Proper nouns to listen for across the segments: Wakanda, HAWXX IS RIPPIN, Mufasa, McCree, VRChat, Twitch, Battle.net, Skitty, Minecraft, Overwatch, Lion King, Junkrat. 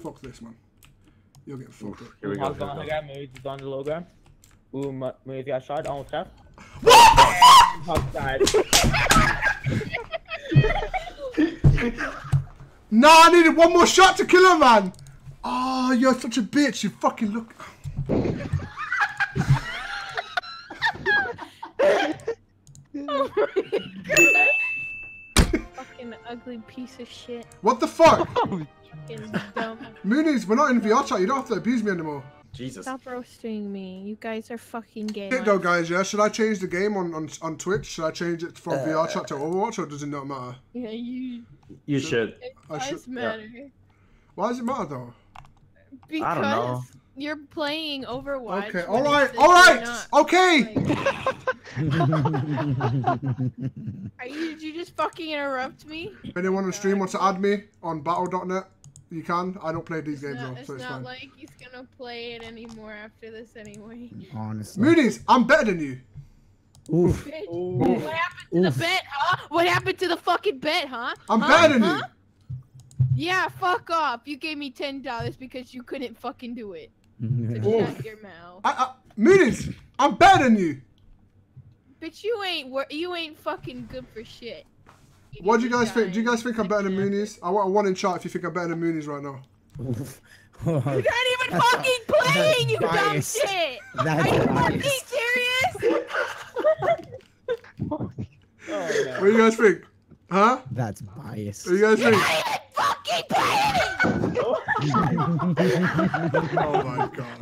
Fuck this, man. You'll get fucked up. Here we go. He's on the logo. Ooh, move the outside. Almost half. No, I needed one more shot to kill her, man. Oh, you're such a bitch. You fucking look. Oh my god. Fucking ugly piece of shit. What the fuck? Moonies, we're not in VR chat. You don't have to abuse me anymore. Jesus. Stop roasting me. You guys are fucking gay. Though, guys, yeah. Should I change the game on Twitch? Should I change it from VR chat to Overwatch, or does it not matter? Yeah, you should. It does matter. Yeah. Why does it matter though? Because I don't know. You're playing Overwatch. Okay. All right. All right. Okay. Did you just fucking interrupt me? If anyone on stream wants to add me on battle.net, you can. I don't play these games though, so it's fine. It's not like he's gonna play it anymore after this anyway. Honestly. Moonies, I'm better than you. Oof. Bitch, oof. What happened to the bet, huh? What happened to the fucking bet, huh? I'm better than you. Yeah, fuck off. You gave me $10 because you couldn't fucking do it. Yeah. So shut your mouth. Moonies, I'm better than you. But you ain't fucking good for shit. What do you guys think? Do you guys think I'm better than Moonies? I want a one in chat if you think I'm better than Moonies right now. You're not even fucking playing, you dumb shit! Are you fucking serious? Oh, no. What do you guys think? Huh? That's biased. What do you guys think? Fucking playing! Oh my god.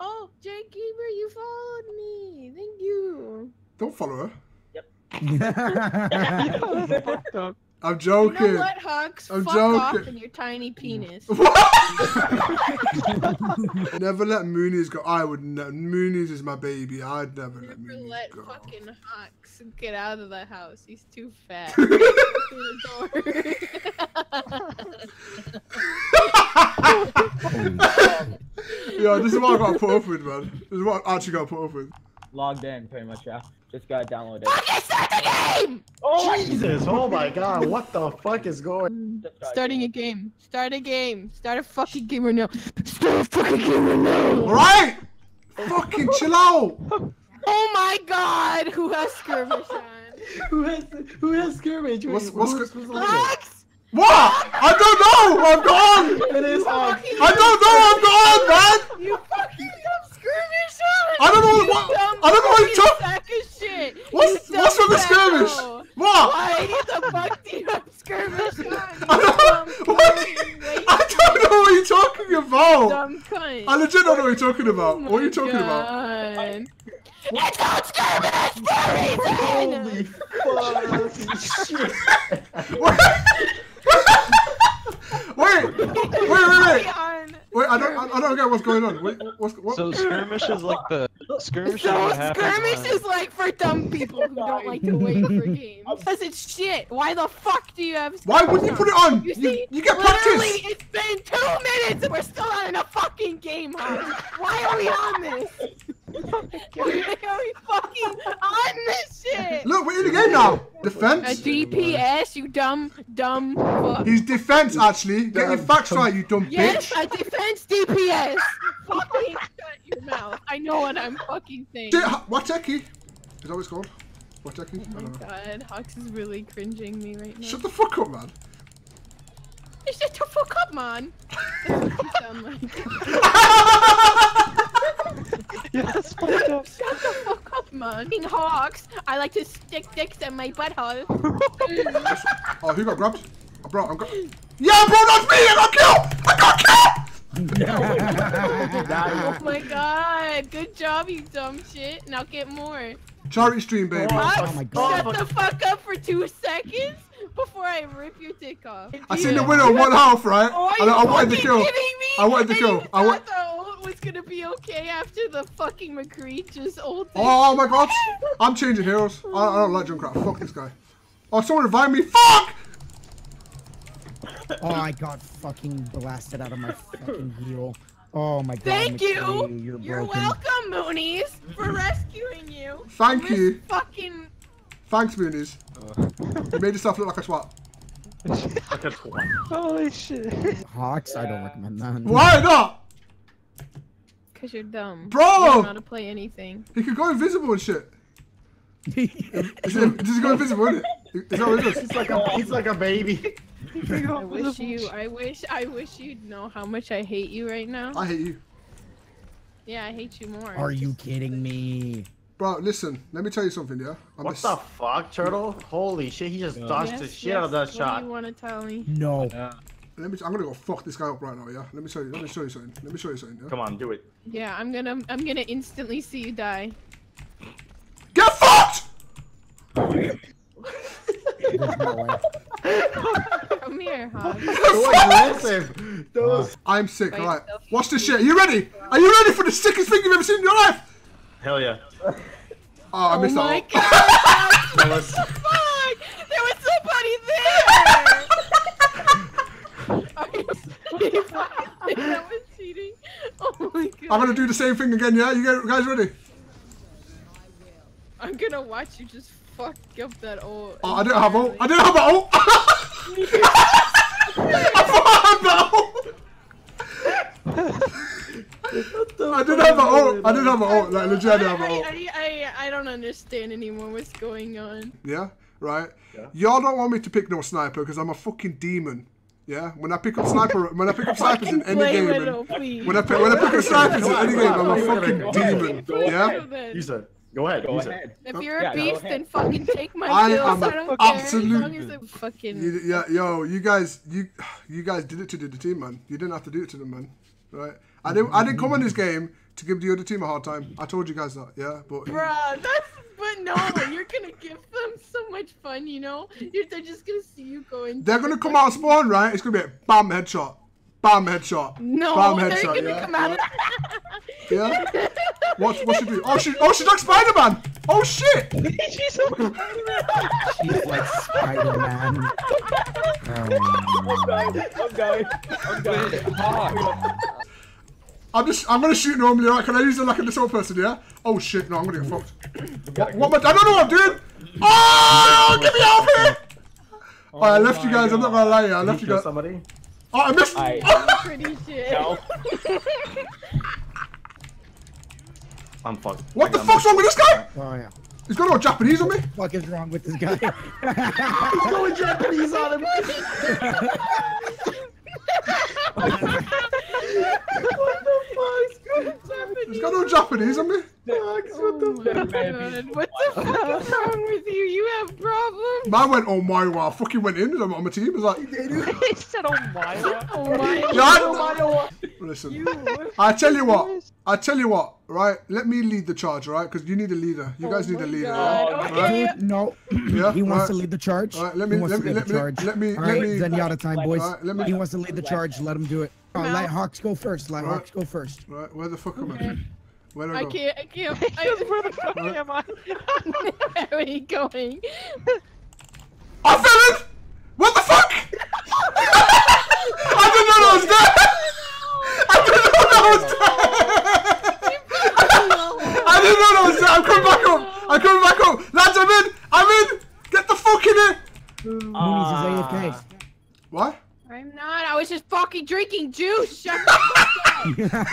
Oh, Jake Gamer, you followed me. Thank you. Don't follow her. I'm joking. You know what, Hawx? Fuck off in your tiny penis. Never let Moonies go. I would never. Moonies is my baby. I'd never let Moonies go. Never let fucking Hawx get out of the house. He's too fat. Through the door. Yeah, this is what I got put up with, man. This is what I actually got put up with. Logged in, pretty much, yeah. Just gotta download it. Fucking start the game! Oh, Jesus! Oh my god, what the fuck is going? Starting a game. Start a game. Start a fucking game right now. Start a fucking game right now! Alright! Fucking chill out! Oh my god! Who has skirmish on? Who has skirmish? What's Hawx? What? I don't know! I'm gone! It is Hawx. I don't know! I'm gone, man! You fucking skirmish on! I don't know what- I don't know what you talking about! What's with the skirmish? What? Why the fuck do you have skirmish on? I don't know what you're talking about! Dumb cunt. I legit don't know what you're talking about. Oh, what are you talking about? It's not skirmish for a reason! Holy fucking shit! Wait! I don't get what's going on. Wait, what? So skirmish is like the skirmish. So skirmish is like for dumb people who don't like to wait for games. Because it's shit. Why the fuck do you have? Why wouldn't you put it on? You get practice. Literally, it's been 2 minutes and we're still on in a fucking game, huh? Why are we on this? Why are we fucking on this shit? Look, we're in the game now. Defense. A DPS, you dumb fuck. He's defense actually. Get your facts right, you dumb bitch. Yes, a defense DPS. Fucking shut your mouth. I know what I'm fucking saying. Wateki. Is that what it's called? Wateki? Oh my god, Hawx is really cringing me right now. Shut the fuck up, man. Shut the fuck up, man. That's what you sound like. Yeah, that's fucked up. Shut the fuck up. Man. Being Hawx, I like to stick dicks in my butthole. Oh, who got grabbed? Oh, bro, I'm got. Yeah, bro, that's me. I got killed. Oh my god! Good job, you dumb shit. Now get more. Charity stream, baby. Hawx, oh my god. Shut the fuck up for 2 seconds before I rip your dick off. I seen the winner on 1 health, right? Oh, and I wanted to kill. I wanted to kill. I want. It's gonna be okay after the fucking McCree just ulted. Oh my god! I'm changing heroes. I don't like Junkrat. Fuck this guy. Oh, someone revive me. Fuck! Oh, I got fucking blasted out of my fucking heal. Oh my god. Thank McCree, you! You're welcome, Moonies, for rescuing you. Thank you. Fucking... Thanks, Moonies. You made yourself look like a swat. Like a 20. Holy shit. HAWXX, yeah. I don't recommend that. Why not? Because you're dumb. Bro! You don't know how to play anything. He could go invisible and shit. Just go invisible, isn't it? Is that what it is? He's like a baby. I wish you'd know how much I hate you right now. I hate you. Yeah, I hate you more. Are you kidding me? Bro, listen, let me tell you something, yeah? What the fuck, Turtle? Holy shit, he just dodged the shit out of that shot. What do you want to tell me? No. Yeah. I'm gonna go fuck this guy up right now, yeah? Let me show you something. Yeah? Come on, do it. Yeah, I'm gonna instantly see you die. GET FUCKED! Come here, HAWXX. I'm sick, alright. Watch this shit. Are you ready? Are you ready for the sickest thing you've ever seen in your life? Hell yeah. Oh, I missed that. Oh my god! What the fuck? There was somebody there! I that was cheating. Oh my god. I'm gonna do the same thing again, yeah? You guys ready? I'm gonna watch you just fuck up that ult. Oh, I didn't have ult. I didn't have an ult! I didn't have an ult. Like, legit, I didn't have an ult. I don't understand anymore what's going on. Yeah, right. Yeah. Y'all don't want me to pick no sniper because I'm a fucking demon. Yeah, when I pick up sniper, when I pick up snipers in any game, I'm a fucking demon. Yeah. You said. Go ahead. If you're a beast, then fucking take my kills. I don't care. As long as it fucking... You guys did it to the team, man. You didn't have to do it to them, man. Right? I didn't come on this game to give the other team a hard time. I told you guys that, yeah? But... Bruh, no, you're gonna give them so much fun, you know? They're just gonna see you going... They're gonna come out of spawn, right? It's gonna be a bam headshot. Bam headshot. No, bam headshot. They're gonna come out of... Yeah? What should we do? Oh she's like Spider-Man! Oh shit! She's like Spider-Man! She's like Spider-Man. I'm going. I'm gonna shoot normally, alright? Can I use it like a little person, yeah? Oh shit, no, I'm gonna get fucked. What I don't know what I'm doing! Oh, get me out of here! Oh, I left you guys, God. I'm not gonna lie, I left you guys. Somebody? Oh, I missed! I'm pretty shit. I'm fucked. What the fuck's wrong with this guy? Oh yeah. He's gonna go Japanese on me? What the fuck is wrong with this guy? He's going Japanese on him. What the fuck? He's going Japanese. He's gonna go Japanese on me? Oh my God. What the fuck is wrong with you? You have problems. Man went oh my wow. Fucking went in on my team. It was like he said oh my wow. Listen, I tell you what, right? Let me lead the charge, right? Because you need a leader. You guys need a leader. Right? Okay. No, yeah, he wants to lead the charge. All right, let me. Then you out of time, boys. Right, he wants to lead the charge. Let him do it. No. Let HAWXX go first. Let HAWXX go first. Right, where the fuck am I? Where do I go? I can't. Where the fuck am I? Where are you going? I fell in. What the fuck? I didn't know I was dead. I didn't know that was dead. I'm coming back up. Lads, I'm in. Get the fuck in here. Moonies is AFK. What? I'm not. I was just fucking drinking juice. Shut the fuck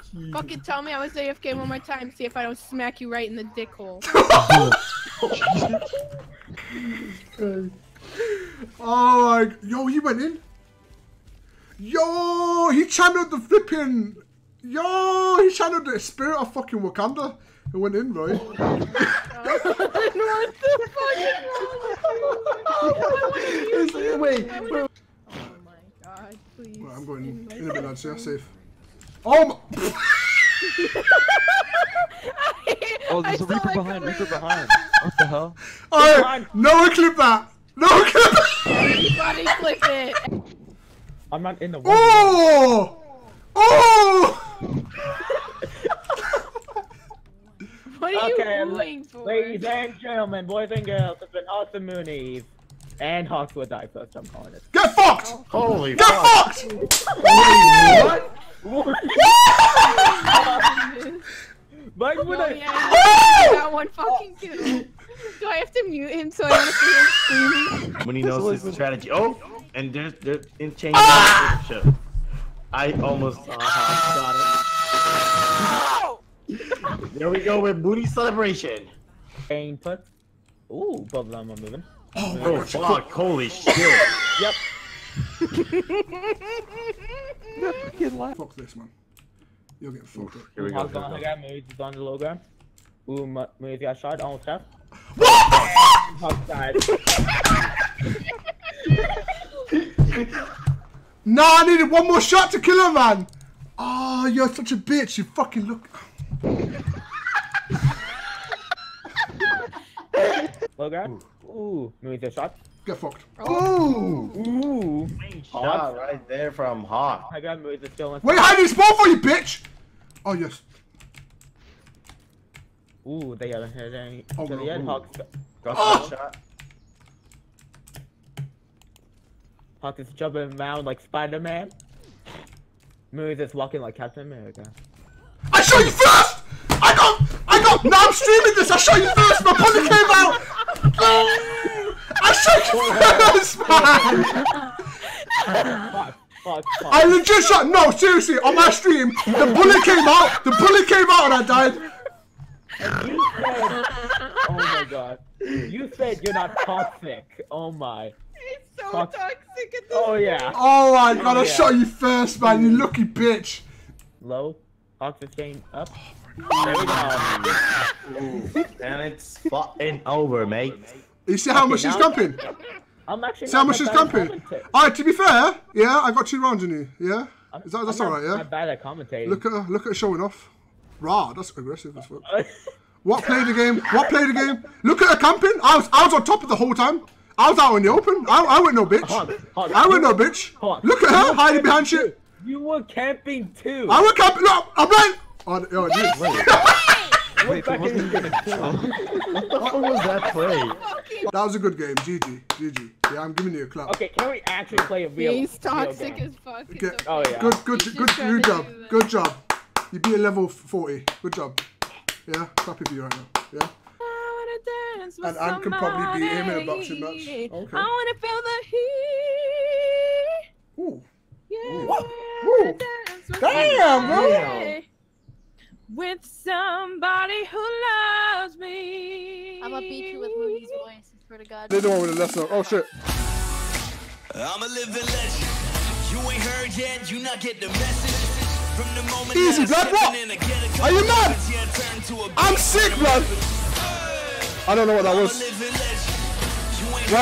up. Fucking tell me I was AFK one more time. See if I don't smack you right in the dick hole. Oh my... Yo, he went in. Yo, he channeled the flipping. Yo, he channeled the spirit of fucking Wakanda. It went in, bro. What the fuck? Wait. Oh my god, please. Right, I'm going in a bit, lads. Yeah, safe. Oh my. Oh, there's a Reaper behind. What the hell? Alright, no one clip that. No one clip that. Everybody clip it. I'm not in the way. Oh! Oh! What are you doing for? Ladies and gentlemen, boys and girls, it's been awesome Moonies. And HAWXX will die first, I'm calling it. Get fucked! Oh. Holy Get fuck. Fucked! What? But when I... That one fucking kill. Do I have to mute him so I don't see him screaming? When he knows his strategy. Oh, and they're in change. Ah! I almost got it. There we go with booty celebration. Aim put. Ooh, bubble armor moving. Oh fuck! Holy shit! Yep. Fuck this man. You'll get fucked up. Here we go. I got moved. He's on the logo. Ooh, Moose got shot. Almost half. What? Died. Nah, I needed one more shot to kill her, man. Oh, you're such a bitch. You fucking look. Logo. Ooh, Moose got shot. Get fucked. Oh. Ooh. Shot right there from Hawk. I got Moose still in. Wait, hide this ball for you, bitch. Oh yes. Ooh, they got a head. Oh, no, HAWXX got the shot. HAWXX is jumping around like Spider-Man. Moose is walking like Captain America. I shot you first! I got now I'm streaming this, I shot you first, my pussy came out! I shot you first, man! Fuck. I legit shot, no, seriously, on my stream, the bullet came out and I died. And you said, oh my god, you said you're not toxic. Oh my. It's so toxic at this point. Yeah. Oh my god, I shot you first, man, you lucky bitch. Low, HAWXX game up. There we go. And it's fucking over, mate. You see how much she's dumping? I'm actually. See how much she's dumping? Alright, to be fair, yeah, I got 2 rounds in you, yeah? That's alright, yeah? I'm not bad at commentating. Look at her showing off. Rah, that's aggressive as fuck. What played the game? Look at her camping. I was on top of the whole time. I was out in the open. I went no bitch. I went no bitch. Look at her hiding behind shit. You were camping too. I went camping. No, I'm blind. Oh, no, wait, what was that play? That was a good game. GG. Yeah, I'm giving you a clap. Okay, can we actually play a real game? He's toxic as fuck. Okay. Oh yeah. Good job. Good job. You beat a level 40. Good job. Yeah, clappy for you right now. Yeah. I wanna dance with somebody. And Anne can probably beat him in a boxing match. Okay. I wanna feel the heat. Ooh. Yeah. Ooh. Damn, bro. With somebody who loves me. I'm gonna beat you with Moody's voice. I swear to God. They're the one with the lesson. Oh shit. I'm a living legend. You ain't heard yet. You not get the message. From the moment easy, blood, what? Are you mad? I'm sick, blood. I don't know what that was.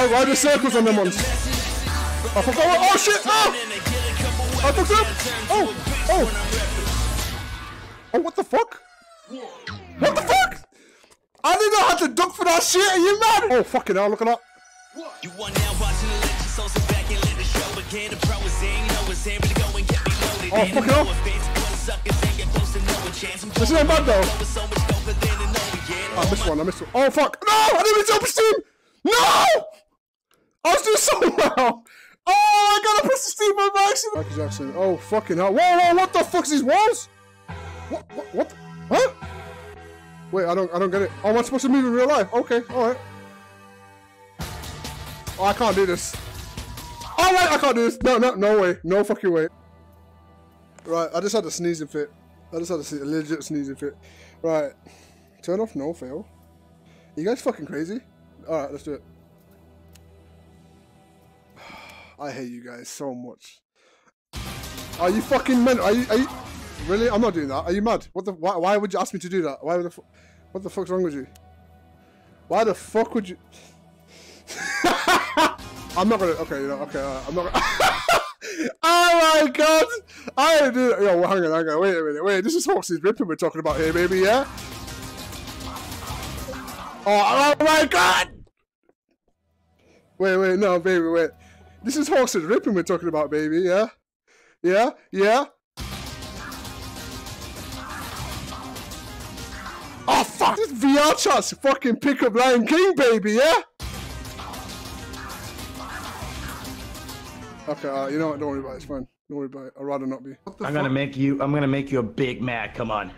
Why the circles on them ones? I forgot what. Oh shit, no! I fucked up! Oh, what the fuck? What the fuck? I didn't know how to duck for that shit, are you mad? Oh, fucking hell, look at that. You are now watching the lecture, so sit back and let the show again. The pro is saying, no, it's time to go and get me loaded. Oh, fucking hell. This is not bad though. Oh, I missed one, Oh fuck! No! I didn't even open Steam! No! I was doing so well! Oh, I gotta press the Steam by accident! Oh fucking hell. Whoa, what the fuck's these walls? What? Huh? Wait, I don't get it. Oh, am I supposed to move in real life? Okay, alright. Oh, I can't do this. Alright, I can't do this! No way. No fucking way. Right, I just had a sneezing fit. I just had a legit sneezing fit. Right. Turn off no fail. You guys fucking crazy? Alright, let's do it. I hate you guys so much. Are you fucking men? Are you really? I'm not doing that. Are you mad? Why would you ask me to do that? What the fuck's wrong with you? Why the fuck would you? I'm not gonna. Oh my god! I did. Yo, hang on. Wait a minute. This is HAWXX IS Rippin' we're talking about here, baby. Yeah. Oh my god! Wait. No, baby. Wait. This is HAWXX IS Rippin' we're talking about, baby. Yeah. Oh fuck! This VRChat's fucking pick up Lion King, baby. Yeah. Okay, you know what? Don't worry about it. It's fine. Don't worry about it. I'd rather not be. I'm gonna make you a Big Mac. Come on.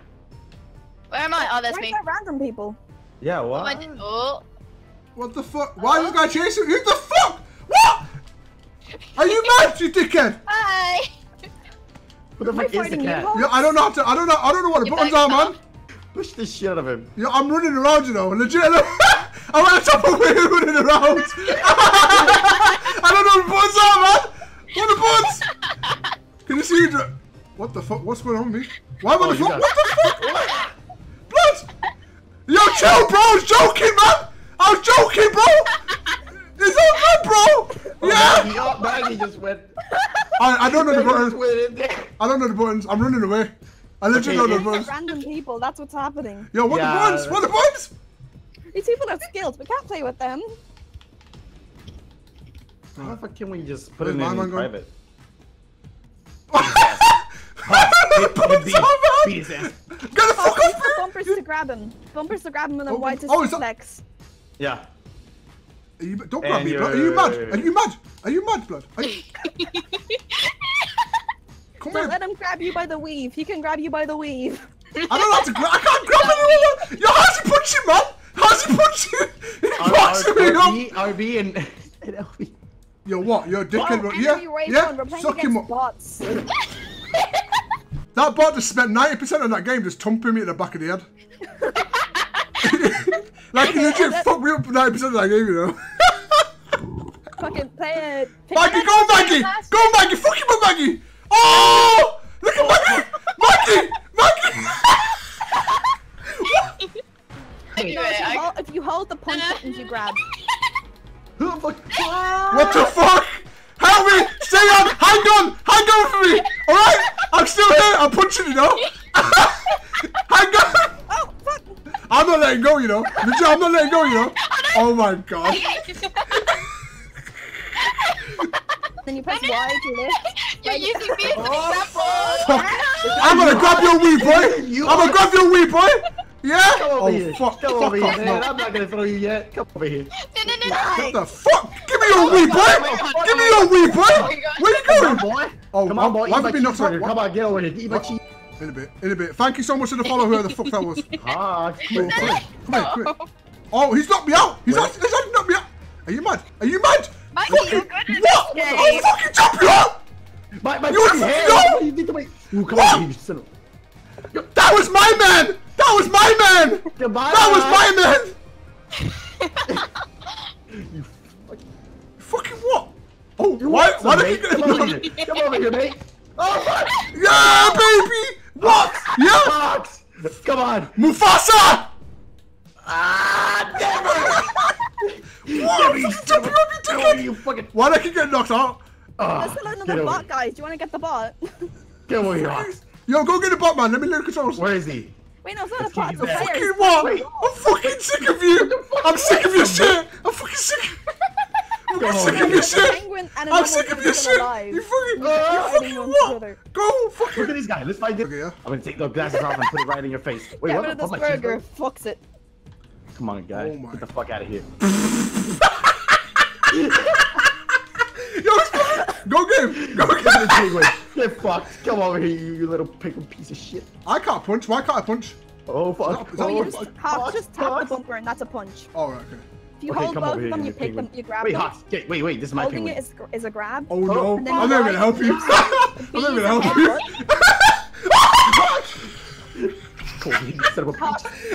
Where am I? Oh, that's me. Random people. Yeah. What? Oh, I didn't. Oh. What the fuck? Why is this guy chasing me? Who the fuck? What? Are you mad, you dickhead? Hi. What the fuck is the cat? Yeah, I don't know how to. I don't know what the buttons are, man. Push the shit out of him. Yeah, I'm running around, you know. Legit. I'm on top of you running around. I don't know what the buttons are, man. What are the buttons? Can you see? You what the fuck? What's going on with me? Why am I the fuck? What the fuck? What? Blood. Yo, chill, bro. I was joking, man. I was joking, bro. It's all good, bro. Yeah. Oh, man, he just went. I don't know the buttons. I don't know the buttons. I'm running away. I literally don't know the buttons. Random people. That's what's happening. Yo, what the buttons? What the buttons? These people have skills. We can't play with them. How the fuck can we just put it in private? Beat his ass. Get the fuck off me! Bumpers to grab him. Bumpers to grab him and then Y to flex. Yeah. Don't grab me, blood. Are you mad? Are you mad? Are you mad, blood? Come here. Don't let him grab you by the weave. He can grab you by the weave. I don't have to grab. I can't grab anyone. Yo, how's he punching, man? How's he punching? He's boxing me up. RB and LB. Yo, what? Yo, dickhead. Yeah. Yeah. Suck him up. That bot just spent 90% of that game just thumping me in the back of the head. Like, legit fucked me up 90% of that game, you know? Fucking play it. Maggie, go Maggie! Go Maggie! Fuck him up, Maggie! Oh! Look at Maggie! Maggie! Maggie! Anyway, no, if you hold the punch buttons, you grab. Oh my god! What the fuck? Help me! Stay on! Hang on! Hang on for me! Alright? I'm still here! I'm punching, you know? Hang on! Oh, fuck! I'm not letting go, you know? I'm not letting go, you know? Oh my god. Then you press Y to lift. You're using me as an example! I'm gonna grab your wee boy! I'm gonna grab your wee boy! Yeah? Come over here. Fuck, come over here, man. I'm not gonna throw you yet. Come over here. No. What the fuck? Give me your wee boy! Give me your wee boy! Where you going? Boy. Oh, come on, boy. Why have you been knocked out? Come on, get over here. Eat my cheese. In a bit, in a bit. Thank you so much for the follow, whoever the fuck that was. Ah, cool. Come here, quick. Oh, he's knocked me out! He's actually knocked me out! Are you mad? Are you mad? Fucking what? I'll fucking chop you up! You would fucking go! Come on, you son of. That was my man! That was my man! Goodbye. That was my man! You fucking... Fucking what? Oh, why did you... Come over here, mate! Oh, fuck! Yeah, baby! What? Yeah! Come on! Mufasa! Ah, never! What? You fucking jumping on me, dickhead! Why did I keep getting knocked out? There's still another bot, guys. Do you want to get the bot? Get over here. Yo, go get the bot, man. Let me learn the controls. Where is he? Wait, no, it's not a part of the players. Fucking what? Wait. I'm fucking sick of you. I'm sick of your shit. I'm fucking sick. I'm sick of your shit. I'm sick of your shit. You fucking what? Go fucking. Look at this guy. Let's fight this. Okay, yeah. I'm gonna take those glasses off and put it right in your face. Wait, get rid of this burger. Fucks it. Come on, guys. Get the fuck out of here. Go get him. Go get him. Get fucked. Come over here, you little pickle piece of shit. I can't punch. Why can't I punch? Oh, fuck. Just tap the bumper and that's a punch. Oh, right, okay. If you hold both of them, you pick them, you grab them. Wait, wait, this is my penguin. Holding it is a grab. Oh, no. I'm not going to help you. I'm not going to help you. I'm not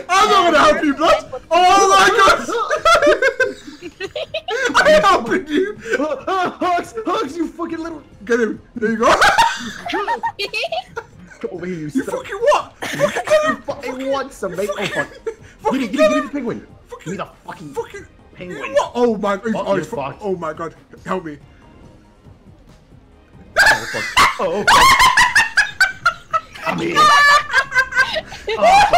going to help you, blood. Oh, my God. I'm helping you. HAWXX, HAWXX, you fucking little. Get him. There you go. Come over here, you fucking what? Fucking get him. Fucking want some, mate. Oh, fuck. Fucking get him. Give me the penguin. Give me the fucking penguin. What? Oh, my God. Oh, my God. Help me. Oh, fuck. Oh, fuck. I'm here. Oh, fuck.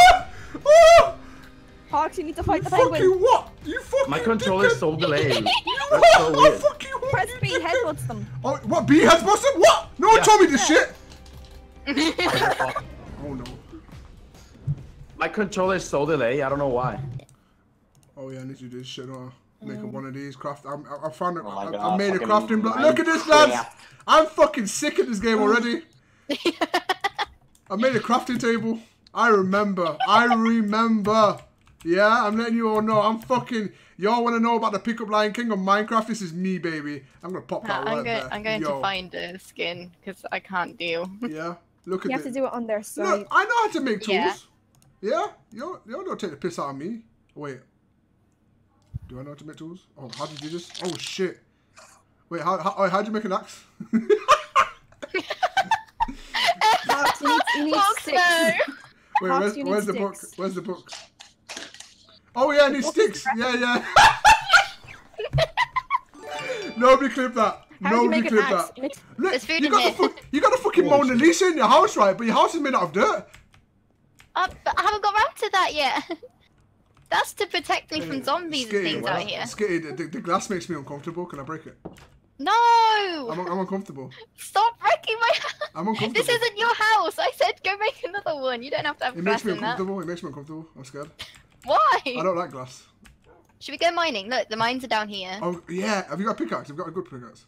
HAWXX, you need to fight the penguin. Fucking what? You fucking my controller is so delayed. That's so weird. Fucking what? Press B, headbutts them. Oh, what? B headbutts them? What? No one told me this shit. Oh no. My controller is so delayed. I don't know why. Oh yeah, I need to do this shit. Make one of these craft. I found it. Oh, I made a crafting block. Look at this, lads. Yeah. I'm fucking sick of this game already. I made a crafting table. I remember. Yeah, I'm letting you all know. I'm fucking... Y'all want to know about the pickup Lion King on Minecraft? This is me, baby. I'm going to pop that right there. I'm going to find a skin, because I can't deal. Yeah, look at it. You have to do it on their site. Look, I know how to make tools. Yeah? Y'all don't take the piss out of me. Wait. Do I know how to make tools? Oh, how do you do this? Oh, shit. Wait, how'd you make an axe? Wait, where's the book? Where's the book? Oh yeah, and he sticks. Yeah, yeah. Nobody clip that. Nobody clip that. Look, you got a fucking Mona Lisa in your house, right? But your house is made out of dirt. But I haven't got around to that yet. That's to protect me from zombies and things out here. Skitty, the glass makes me uncomfortable. Can I break it? No. I'm uncomfortable. Stop wrecking my house. I'm uncomfortable. This isn't your house. I said go make another one. You don't have to have glass in that. It makes me uncomfortable. It makes me uncomfortable. I'm scared. Why? I don't like glass. Should we go mining? Look, the mines are down here. Oh, yeah. Have you got a pickaxe? I've got a good pickaxe.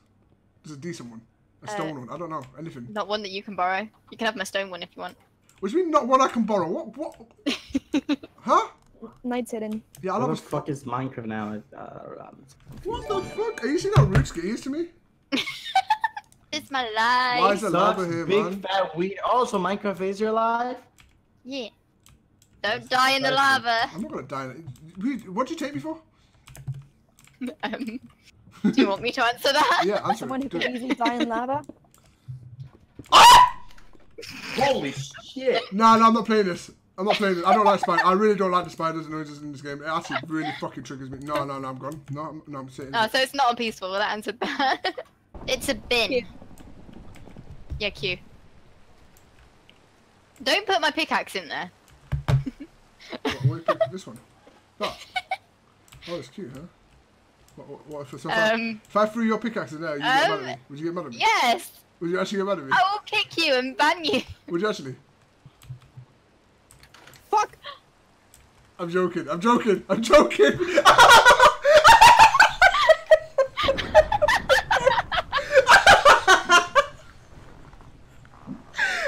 There's a decent one. A stone one. I don't know. Anything. Not one that you can borrow. You can have my stone one if you want. What do you mean not one I can borrow? What? Huh? Night's hidden. Yeah, I love. What the fuck is Minecraft now? What the fuck? Are you seeing how rude Skitty is to me? It's my life. Why is the lava here, man? Big fat weed. Also, Minecraft is your life? Yeah. Don't die in the lava. I'm not gonna die in it. What'd you take me for? Do you want me to answer that? Yeah, answer someone who can easily die in lava. Holy shit. No, I'm not playing this. I'm not playing this. I don't like spiders. I really don't like the spiders and noises in this game. It actually really fucking triggers me. No, I'm gone. No, I'm sitting. Oh, so it's not unpeaceful. Well, that answered that. It's a bin. Q. Yeah, Q. Don't put my pickaxe in there. What do you pick this one? That. Oh, it's cute, huh? What if if I threw your pickaxe in there, you get mad at me? Would you get mad at me? Yes! Would you actually get mad at me? I will kick you and ban you! Would you actually? Fuck! I'm joking, I'm joking, I'm joking!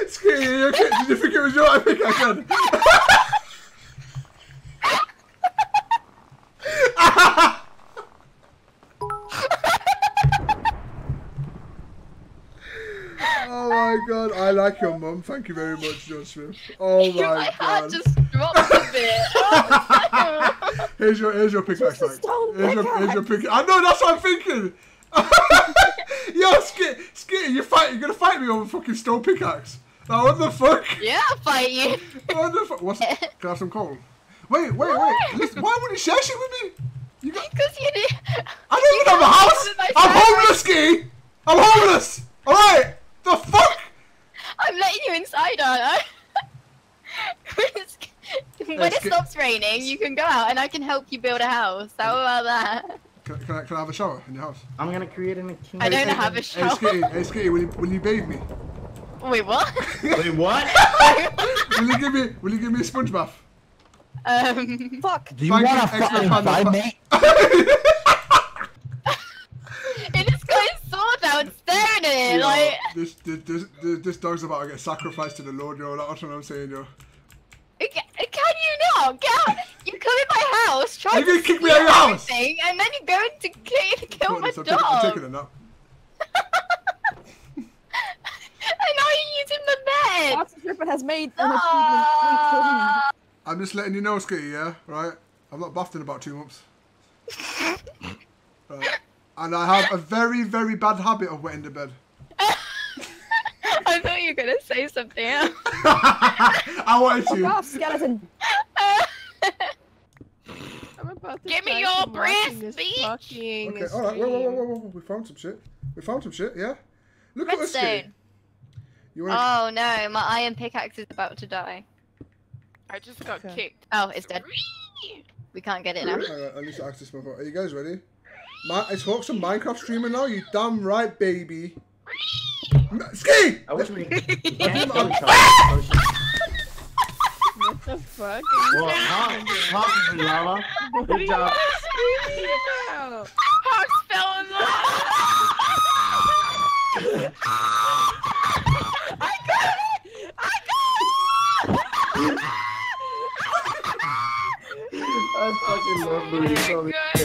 Skitty, okay? Did you think it was your pickaxe then? God, I like your mum. Thank you very much, John Smith. Oh my God! Just dropped a bit. Here's your pickaxe. Here's your pickaxe. I know that's what I'm thinking. Yo, Skitty, you're gonna fight me over fucking stone pickaxe. Now what the fuck? Yeah, I'll fight you. What the fuck? Can I have some coal? Wait. Listen, why wouldn't you share shit with me? You got? Because you did. I don't even have a house. I'm homeless, Skitty. I'm homeless. All right. The fuck? I'm letting you inside, aren't I? When it stops raining, you can go out and I can help you build a house. How about that? Can I have a shower in your house? I'm gonna create an account. I don't have a shower. Hey Skitty, will you bathe me? Wait, what? Wait, what? Will you give me a sponge bath? Fuck. Do you want a fucking fight, mate? You know, like... this dog's about to get sacrificed to the Lord, yo. That's what I'm saying, yo. Can you not? Get out. You come in my house, try to kick me out of your house, and then you go to kill my dog. I'm taking a nap. And now you're using the bed. HAWXX IS Rippin' has made an achievement. I'm just letting you know, Skitty, yeah? Right? I'm not buffed in about 2 months. Right. And I have a very, very bad habit of wetting the bed. I thought you were going to say something else. I wanted to. Off, skeleton. I'm about to give me your breast, bitch. Okay, alright, whoa. We found some shit. Yeah? Look at this thing. Oh no, my iron pickaxe is about to die. I just got kicked. Oh, it's dead. We can't get it now. Alright, I need to access my phone. Are you guys ready? It's HAWXX on Minecraft streamer now, you damn right, baby. Skitty! I wish we could. What the fuck? Well, HAWXX in lava. Good job. HAWXX fell in lava. I got it! my God.